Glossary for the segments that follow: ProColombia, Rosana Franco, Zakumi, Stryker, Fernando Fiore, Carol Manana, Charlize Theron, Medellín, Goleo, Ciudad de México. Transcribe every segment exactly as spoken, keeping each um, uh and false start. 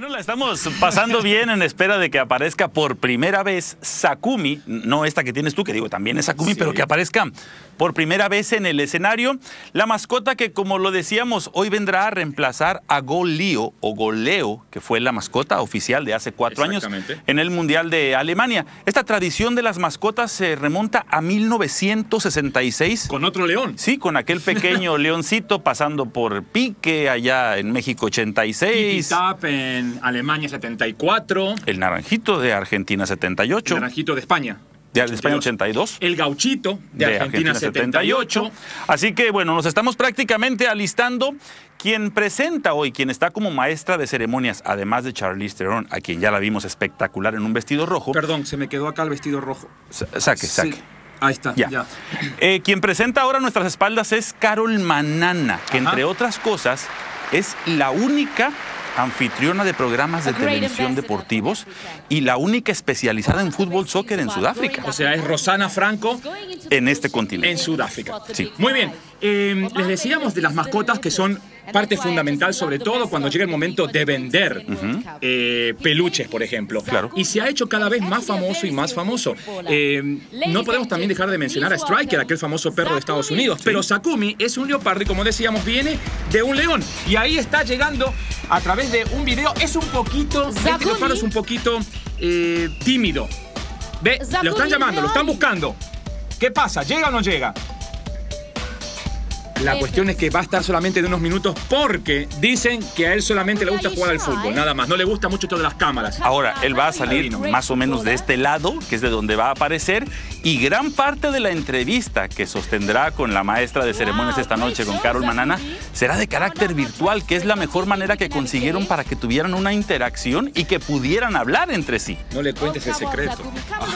Bueno, la estamos pasando bien en espera de que aparezca por primera vez Zakumi, no esta que tienes tú, que digo también es Zakumi, sí, pero que aparezca por primera vez en el escenario. La mascota que, como lo decíamos, hoy vendrá a reemplazar a Goleo, o Goleo, que fue la mascota oficial de hace cuatro años en el Mundial de Alemania. Esta tradición de las mascotas se remonta a mil novecientos sesenta y seis. ¿Con otro león? Sí, con aquel pequeño leoncito pasando por Pique, allá en México ochenta y seis. En Alemania setenta y cuatro. El naranjito de Argentina setenta y ocho. El naranjito de España. De España ochenta y dos. El gauchito de, de Argentina, Argentina setenta y ocho. setenta y ocho. Así que bueno, nos estamos prácticamente alistando. Quien presenta hoy, quien está como maestra de ceremonias, además de Charlize Theron, a quien ya la vimos espectacular en un vestido rojo. Perdón, se me quedó acá el vestido rojo. Saque, saque. Sí. Ahí está, ya. ya. Eh, quien presenta ahora nuestras espaldas es Carol Manana, que Ajá. entre otras cosas es la única anfitriona de programas de televisión deportivos y la única especializada en fútbol soccer en Sudáfrica. O sea, es Rosana Franco en este continente. En Sudáfrica. Sí. Muy bien. Eh, les decíamos de las mascotas que son parte fundamental, sobre todo cuando llega el momento de vender uh-huh. eh, peluches, por ejemplo. Claro. Y se ha hecho cada vez más famoso y más famoso. Eh, no podemos también dejar de mencionar a Stryker, aquel famoso perro de Estados Unidos. Sí. Pero Zakumi es un leopardo y, como decíamos, viene de un león. Y ahí está llegando a través de un video. Es un poquito... Este leopardo es un poquito eh, tímido. Ve, lo están llamando, lo están buscando. ¿Qué pasa? ¿Llega o no llega? La cuestión es que va a estar solamente de unos minutos porque dicen que a él solamente le gusta jugar al fútbol, nada más. No le gusta mucho todas las cámaras. Ahora, él va a salir más o menos de este lado, que es de donde va a aparecer, y gran parte de la entrevista que sostendrá con la maestra de ceremonias esta noche, con Carol Manana, será de carácter virtual, que es la mejor manera que consiguieron para que tuvieran una interacción y que pudieran hablar entre sí. No le cuentes el secreto.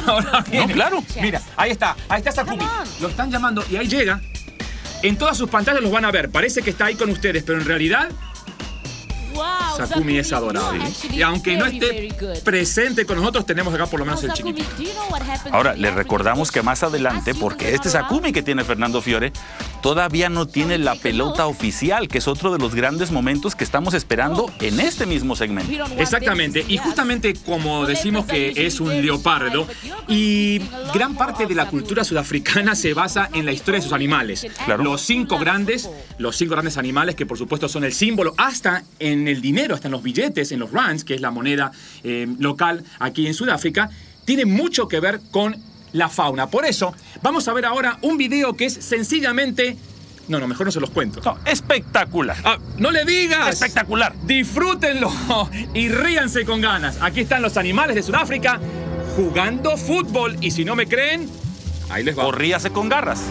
Ahora viene. No, claro. Mira, ahí está, ahí está Zakumi. Lo están llamando y ahí llega. En todas sus pantallas los van a ver. Parece que está ahí con ustedes, pero en realidad Zakumi es adorable. Y aunque no esté presente con nosotros, tenemos acá por lo menos el chiquito. Ahora, les recordamos que más adelante, porque este Zakumi que tiene Fernando Fiore todavía no tiene la pelota oficial, que es otro de los grandes momentos que estamos esperando en este mismo segmento. Exactamente. Y justamente como decimos que es un leopardo, y gran parte de la cultura sudafricana se basa en la historia de sus animales. Claro. Los cinco grandes, los cinco grandes animales que por supuesto son el símbolo, hasta en el dinero, hasta en los billetes, en los rands, que es la moneda eh, local aquí en Sudáfrica, tiene mucho que ver con la fauna. Por eso, vamos a ver ahora un video que es sencillamente... No, no, mejor no se los cuento. No, espectacular. Ah, no le digas. Espectacular. Disfrútenlo y ríanse con ganas. Aquí están los animales de Sudáfrica jugando fútbol. Y si no me creen, ahí les va. O ríase con garras.